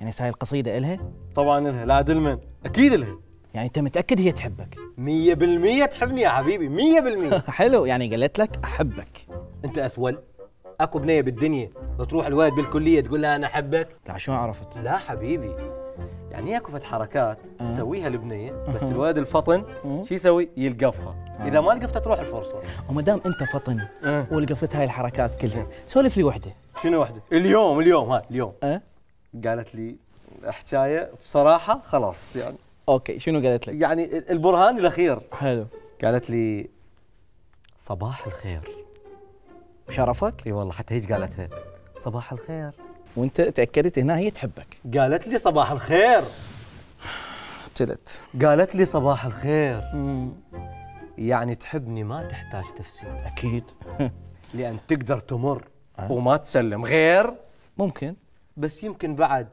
يعني هاي القصيده الها؟ طبعا الها، لا دلمن اكيد الها. يعني انت متاكد هي تحبك؟ 100% تحبني يا حبيبي 100%. حلو، يعني قالت لك احبك. انت اثول، اكو بنيه بالدنيا تروح الواد بالكليه تقول لها انا احبك؟ لا شلون عرفت؟ لا حبيبي، يعني اكو فت حركات تسويها البنيه بس الواد الفطن شو يسوي؟ يلقفها. اذا ما لقفتها تروح الفرصه. وما دام انت فطن ولقفت هاي الحركات كلها، سولف لي وحده. شنو وحده؟ اليوم هاي اليوم قالت لي حكايه بصراحه خلاص يعني. اوكي، شنو قالت لك؟ يعني البرهان الاخير. حلو. قالت لي صباح الخير. شرفك؟ اي والله، حتى هيك قالتها صباح الخير. وانت تاكدت هنا هي تحبك. قالت لي صباح الخير. ابتلت. قالت لي صباح الخير. يعني تحبني ما تحتاج تفسير. اكيد. لان تقدر تمر وما تسلم غير ممكن، بس يمكن بعد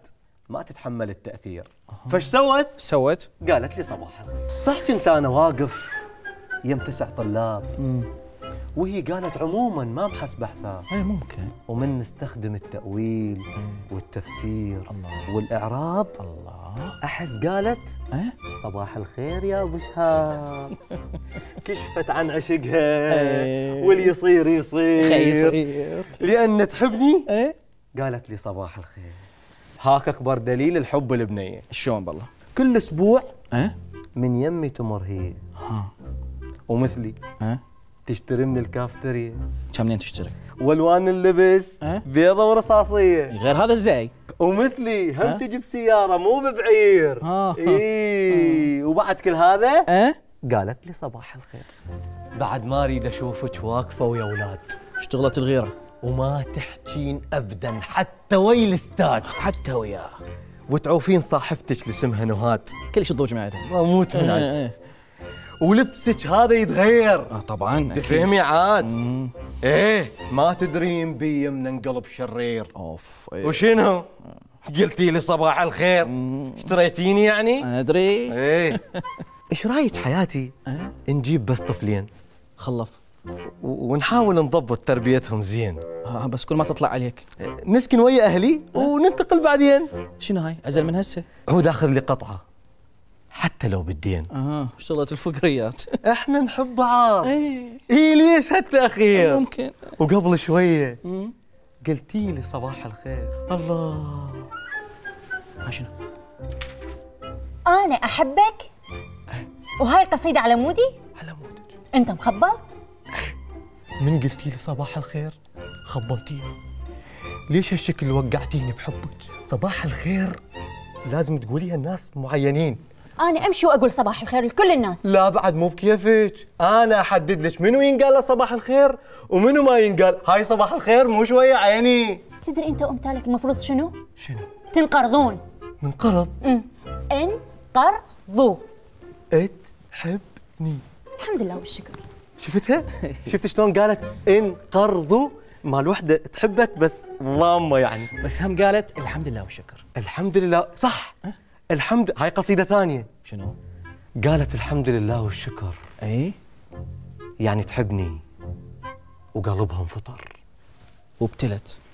ما تتحمل التاثير. فش سوت؟ سوت قالت لي صباح الخير. صح، كنت انا واقف يم 9 طلاب وهي قالت عموما ما محسبه حساب. اي ممكن. ومن نستخدم التاويل والتفسير والاعراب احس قالت صباح الخير يا ابو شهاب. كشفت عن عشقها واللي يصير يصير لان تحبني. قالت لي صباح الخير. هاك اكبر دليل الحب البنيه. شلون بالله؟ كل اسبوع من يمي تمر هي ومثلي تشتري من الكافتريا. كم منين تشتري؟ والوان اللبس بيضه ورصاصيه. غير هذا ازاي؟ ومثلي هم تجيب سياره مو ببعير. اي وبعد كل هذا قالت لي صباح الخير. بعد ما اريد اشوفك واقفه ويا اولاد. اشتغلت الغيره. وما تحجين ابدا حتى ويا الاستاذ. حتى وياه. وتعوفين صاحبتك اللي اسمها نهاد. كلش تضوج معدها. اموت من عجب. ولبسك هذا يتغير. طبعا تفهمي عاد. ايه ما تدرين بي من انقلب شرير. اوف. إيه. وشنو؟ قلتي لي صباح الخير. اشتريتيني يعني؟ انا ادري. ايه. ايش رايك حياتي نجيب بس طفلين خلف ونحاول نضبط تربيتهم زين؟ بس كل ما تطلع عليك. نسكن ويا اهلي وننتقل بعدين. شنو هاي؟ عزل من هسه؟ هو داخل لي قطعه حتى لو بالدين. اشتغلت الفقريات. احنا نحب بعض. اي ليش هالتاخير؟ ممكن. وقبل شويه قلتي لي صباح الخير. الله. شنو؟ انا احبك؟ وهاي القصيده على مودي؟ على مودك. انت مخبل؟ من قلتي لي صباح الخير خبلتيني. ليش هالشكل وقعتيني بحبك؟ صباح الخير لازم تقوليها الناس معينين. أنا أمشي وأقول صباح الخير لكل الناس. لا بعد مو بكيفك، أنا أحدد لك منو ينقال له صباح الخير ومنو ما ينقال. هاي صباح الخير مو شوية عيني. تدري أنت وأمثالك المفروض شنو؟ شنو؟ تنقرضون. منقرض؟ انقرضوا. تحبني. الحمد لله والشكر. شفتها؟ شفت شلون قالت انقرضوا؟ مال وحده تحبك بس ضامه يعني. بس هم قالت الحمد لله والشكر. الحمد لله صح. الحمد. هاي قصيدة ثانية. شنو؟ قالت الحمد لله والشكر. اي يعني تحبني وقلبها انفطر. وابتلت.